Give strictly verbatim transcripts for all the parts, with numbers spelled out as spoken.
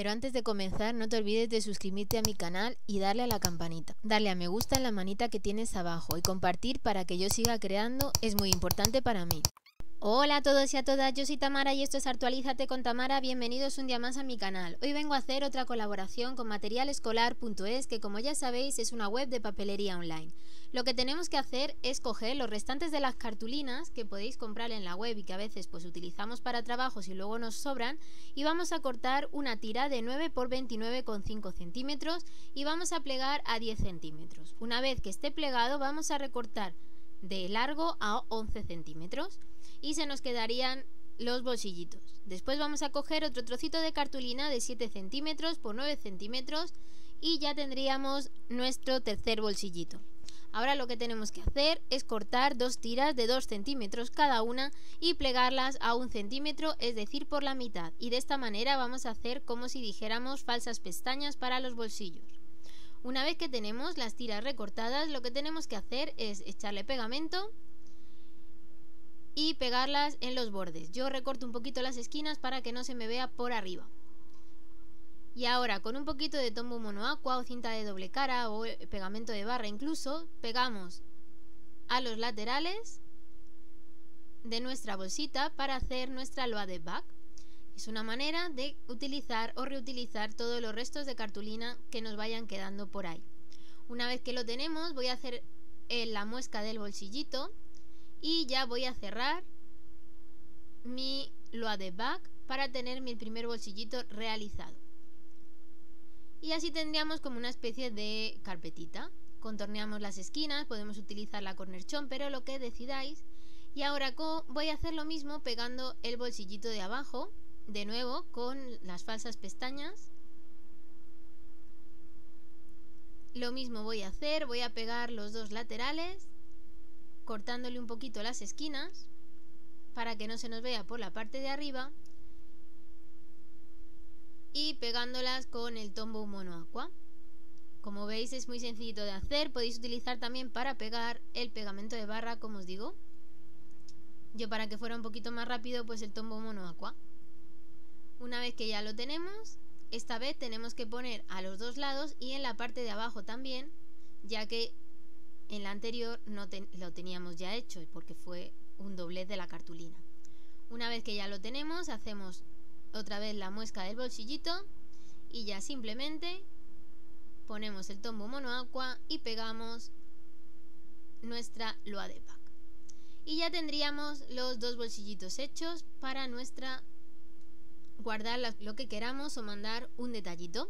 Pero antes de comenzar, no te olvides de suscribirte a mi canal y darle a la campanita. Darle a me gusta en la manita que tienes abajo y compartir para que yo siga creando, es muy importante para mí. Hola a todos y a todas, yo soy Tamara y esto es ARTualizatE con Tamara, bienvenidos un día más a mi canal. Hoy vengo a hacer otra colaboración con material escolar punto es, que como ya sabéis es una web de papelería online. Lo que tenemos que hacer es coger los restantes de las cartulinas que podéis comprar en la web y que a veces pues utilizamos para trabajos y luego nos sobran, y vamos a cortar una tira de nueve por veintinueve coma cinco centímetros y vamos a plegar a diez centímetros. Una vez que esté plegado vamos a recortar de largo a once centímetros y se nos quedarían los bolsillitos. Después vamos a coger otro trocito de cartulina de siete centímetros por nueve centímetros y ya tendríamos nuestro tercer bolsillito. Ahora lo que tenemos que hacer es cortar dos tiras de dos centímetros cada una y plegarlas a un centímetro, es decir, por la mitad, y de esta manera vamos a hacer como si dijéramos falsas pestañas para los bolsillos. Una vez que tenemos las tiras recortadas, lo que tenemos que hacer es echarle pegamento y pegarlas en los bordes. Yo recorto un poquito las esquinas para que no se me vea por arriba. Y ahora con un poquito de Tombow Mono Aqua o cinta de doble cara o pegamento de barra incluso, pegamos a los laterales de nuestra bolsita para hacer nuestra loaded bag. Es una manera de utilizar o reutilizar todos los restos de cartulina que nos vayan quedando por ahí. Una vez que lo tenemos, voy a hacer la muesca del bolsillito y ya voy a cerrar mi loaded bag para tener mi primer bolsillito realizado. Y así tendríamos como una especie de carpetita. Contorneamos las esquinas, podemos utilizar la cornerchón, pero lo que decidáis. Y ahora voy a hacer lo mismo pegando el bolsillito de abajo. De nuevo con las falsas pestañas. Lo mismo voy a hacer, voy a pegar los dos laterales, cortándole un poquito las esquinas para que no se nos vea por la parte de arriba y pegándolas con el Tombow Mono Aqua. Como veis es muy sencillito de hacer, podéis utilizar también para pegar el pegamento de barra, como os digo. Yo para que fuera un poquito más rápido pues el Tombow Mono Aqua. Una vez que ya lo tenemos, esta vez tenemos que poner a los dos lados y en la parte de abajo también, ya que en la anterior no te lo teníamos ya hecho porque fue un doblez de la cartulina. Una vez que ya lo tenemos, hacemos otra vez la muesca del bolsillito y ya simplemente ponemos el Tombow Mono Aqua y pegamos nuestra loaded bag. Y ya tendríamos los dos bolsillitos hechos para nuestra guardar lo que queramos o mandar un detallito.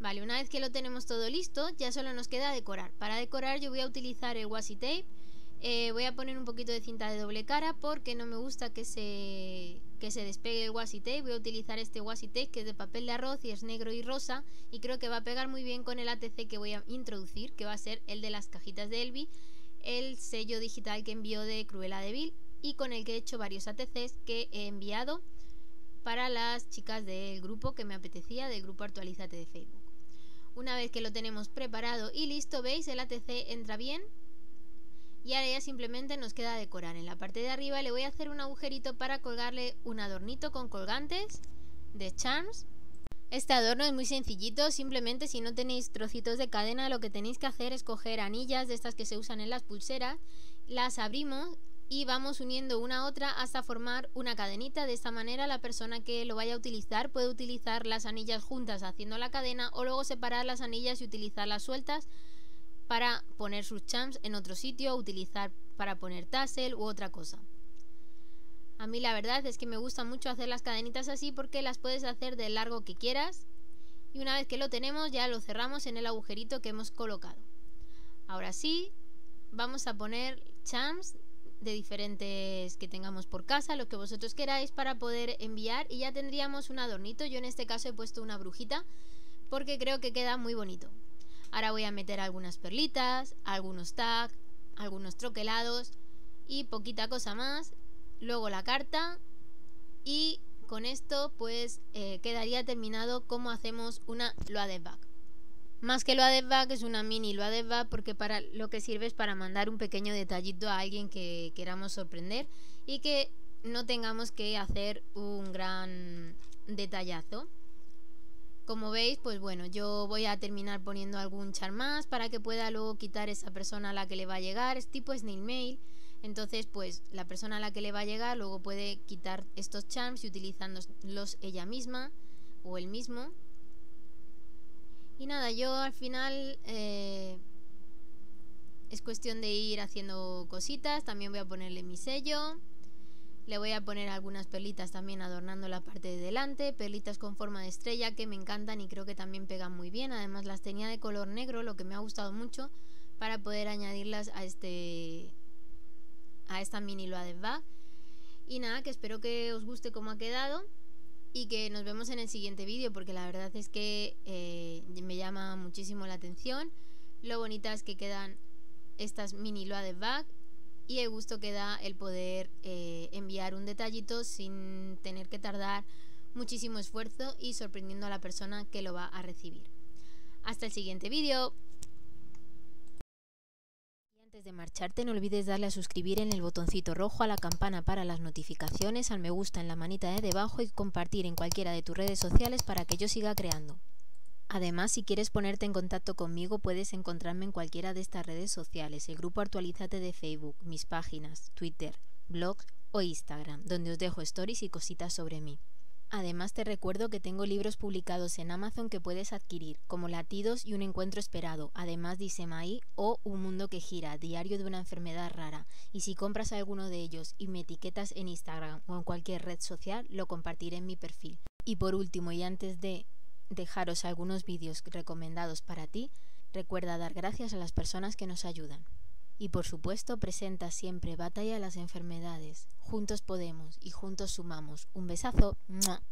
Vale, una vez que lo tenemos todo listo, ya solo nos queda decorar. Para decorar yo voy a utilizar el washi tape, eh, voy a poner un poquito de cinta de doble cara porque no me gusta que se, que se despegue el washi tape. Voy a utilizar este washi tape que es de papel de arroz y es negro y rosa, y creo que va a pegar muy bien con el A T C que voy a introducir, que va a ser el de las cajitas de Elvi, el sello digital que envió de Cruella de Vil y con el que he hecho varios A T Ces que he enviado para las chicas del grupo que me apetecía, del grupo ARTualizatE de Facebook. Una vez que lo tenemos preparado y listo, veis, el A T C entra bien y ahora ya simplemente nos queda decorar. En la parte de arriba le voy a hacer un agujerito para colgarle un adornito con colgantes de charms. Este adorno es muy sencillito, simplemente si no tenéis trocitos de cadena lo que tenéis que hacer es coger anillas de estas que se usan en las pulseras, las abrimos y vamos uniendo una a otra hasta formar una cadenita. De esta manera la persona que lo vaya a utilizar puede utilizar las anillas juntas haciendo la cadena o luego separar las anillas y utilizarlas sueltas para poner sus charms en otro sitio, utilizar para poner tassel u otra cosa. A mí la verdad es que me gusta mucho hacer las cadenitas así porque las puedes hacer del largo que quieras. Y una vez que lo tenemos ya lo cerramos en el agujerito que hemos colocado. Ahora sí, vamos a poner charms de diferentes que tengamos por casa, los que vosotros queráis, para poder enviar, y ya tendríamos un adornito. Yo en este caso he puesto una brujita porque creo que queda muy bonito. Ahora voy a meter algunas perlitas, algunos tags, algunos troquelados y poquita cosa más, luego la carta, y con esto pues eh, quedaría terminado como hacemos una loaded bag. Más que loaded bag es una mini loaded bag porque para lo que sirve es para mandar un pequeño detallito a alguien que queramos sorprender y que no tengamos que hacer un gran detallazo. Como veis, pues bueno, yo voy a terminar poniendo algún char más para que pueda luego quitar esa persona a la que le va a llegar. Es tipo snail mail. Entonces, pues la persona a la que le va a llegar luego puede quitar estos charms y utilizándolos ella misma o él mismo. Y nada, yo al final eh, es cuestión de ir haciendo cositas. También voy a ponerle mi sello. Le voy a poner algunas perlitas también adornando la parte de delante. Perlitas con forma de estrella que me encantan y creo que también pegan muy bien. Además las tenía de color negro, lo que me ha gustado mucho para poder añadirlas a este... a esta mini loaded bag. Y nada, que espero que os guste cómo ha quedado y que nos vemos en el siguiente vídeo, porque la verdad es que eh, me llama muchísimo la atención lo bonitas que quedan estas mini loaded bag y el gusto que da el poder eh, enviar un detallito sin tener que tardar muchísimo esfuerzo y sorprendiendo a la persona que lo va a recibir. Hasta el siguiente vídeo. Antes de marcharte, no olvides darle a suscribir en el botoncito rojo, a la campana para las notificaciones, al me gusta en la manita de debajo y compartir en cualquiera de tus redes sociales para que yo siga creando. Además, si quieres ponerte en contacto conmigo, puedes encontrarme en cualquiera de estas redes sociales, el grupo ARTualizatE de Facebook, mis páginas, Twitter, blogs o Instagram, donde os dejo stories y cositas sobre mí. Además te recuerdo que tengo libros publicados en Amazon que puedes adquirir, como Latidos y un encuentro esperado, además de Isemaí o Un mundo que gira, diario de una enfermedad rara, y si compras alguno de ellos y me etiquetas en Instagram o en cualquier red social, lo compartiré en mi perfil. Y por último, y antes de dejaros algunos vídeos recomendados para ti, recuerda dar gracias a las personas que nos ayudan. Y por supuesto, presenta siempre batalla a las enfermedades. Juntos podemos y juntos sumamos. Un besazo. ¡Mua!